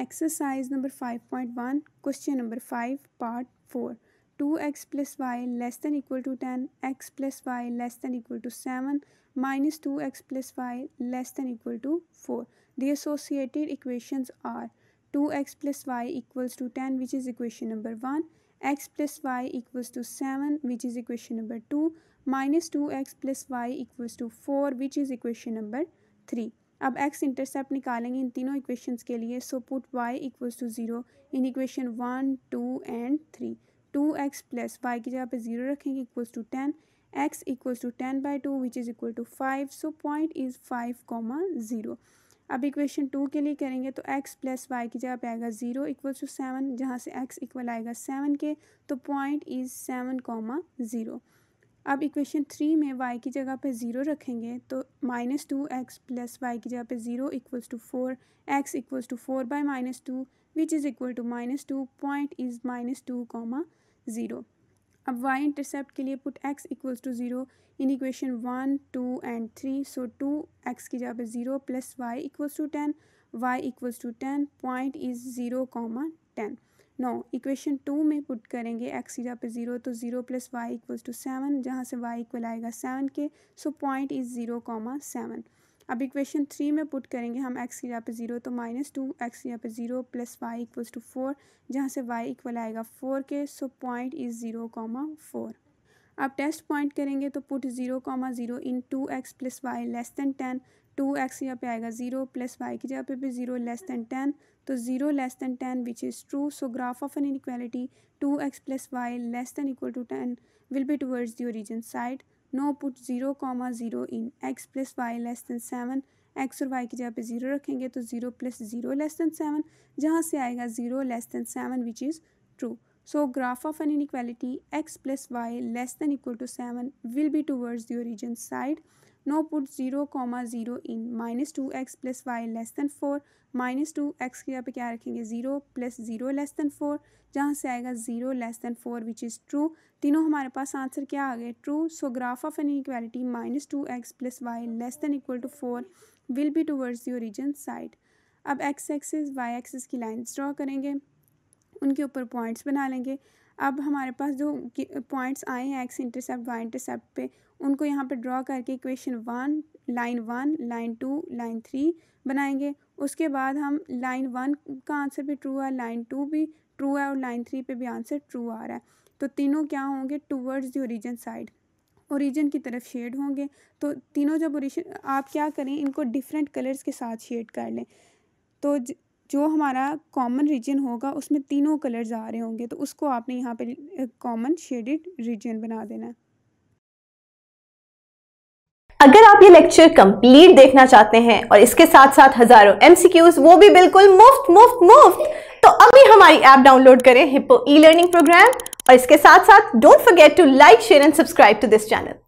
Exercise number 5.1 question number 5 part 4 2x + y < 10 = 10 x + y < 7 -2x + y < 4 the associated equations are 2x + y = 10 which is equation number 1 x + y = 7 which is equation number 2 -2x + y = 4 which is equation number 3 अब x intercept निकालेंगे इन तीनों equations के लिए so put y = 0 in equation 1, 2 and 3 2x + y की जगह पे 0 रखेंगे = 10 x = 10/2 which is equal to 5 so point is 5,0 अब इक्वेशन 2 के लिए करेंगे तो x + y की जगह पे आएगा 0 = 7 जहाँ से x इक्वल आएगा 7 के तो पॉइंट इज़ 7,0 अब इक्वेशन 3 में y की जगह पे 0 रखेंगे तो -2x + y की जगह पे 0 = 4 x = 4/-2 which is equal to -2 point is -2,0 अब y इंटरसेप्ट के लिए put x = 0 in equation 1, 2 and 3 so 2x की जगह पे 0 plus y = 10 y = 10 point is 0,10 now equation 2 में पुट करेंगे x की जगह पे 0 तो 0 + y = 7 जहाँ से y इक्वल आएगा 7 के सो पॉइंट इज़ 0,7 अब इक्वेशन 3 में पुट करेंगे हम x की जगह पे 0 तो -2x की जगह पे 0 प्लस y = 4 जहाँ से y इक्वल आएगा 4 के सो पॉइंट इज़ 0,4 अब टेस्ट पॉइंट करेंगे तो put 0,0 in 2x + y < 10 2x की जगह पे आएगा 0 प्लस y की जगह पे भी 0 < 10 तो 0 < 10 which is true so graph of an inequality 2x + y < 10 = 10 will be towards the origin side now put 0,0 in x + y < 7 x और y की जगह पे 0 रखेंगे तो 0 + 0 < 7 जहाँ से आएगा 0 < 7 which is true so graph of an inequality x + y < 7 will be towards the origin side now put 0,0 in -2x + y < 4 -2x की जगह पे क्या रखेंगे 0 प्लस 0 < 4 जहाँ से आएगा 0 < 4 विच इज़ ट्रू तीनों हमारे पास आंसर क्या आ गए true so graph of an equality -2x + y < 4 will be towards the origin side अब x एक्सिस y एक्सिस की लाइन्स ड्रा करेंगे उनके ऊपर पॉइंट्स बना लेंगे अब हमारे पास जो पॉइंट्स आए हैं एक्स इंटरसेप्ट वाई इंटरसेप्ट पे उनको यहाँ पे ड्रॉ करके इक्वेशन 1 लाइन 2 लाइन 3 बनाएंगे उसके बाद हम लाइन 1 का आंसर भी ट्रू है लाइन 2 भी ट्रू है और लाइन 3 पे भी आंसर ट्रू आ रहा है तो तीनों क्या होंगे towards the origin side origin की तरफ शेड होंगे तो तीनों जब ओरिजिन आप क्या करें इनको डिफरेंट कलर्स के साथ शेड कर लें तो जो हमारा कॉमन रीजन होगा उसमें तीनों कलर्स आ रहे होंगे तो उसको आपने यहाँ पे कॉमन शेडेड रीजन बना देना है। अगर आप ये लेक्चर कंप्लीट देखना चाहते हैं और इसके साथ साथ हजारों MCQs वो भी बिल्कुल मुफ्त तो अभी हमारी ऐप डाउनलोड करें हिप्पो ई-लर्निंग प्रोग्राम और इसके साथ साथ don't forget to like share and subscribe to this channel.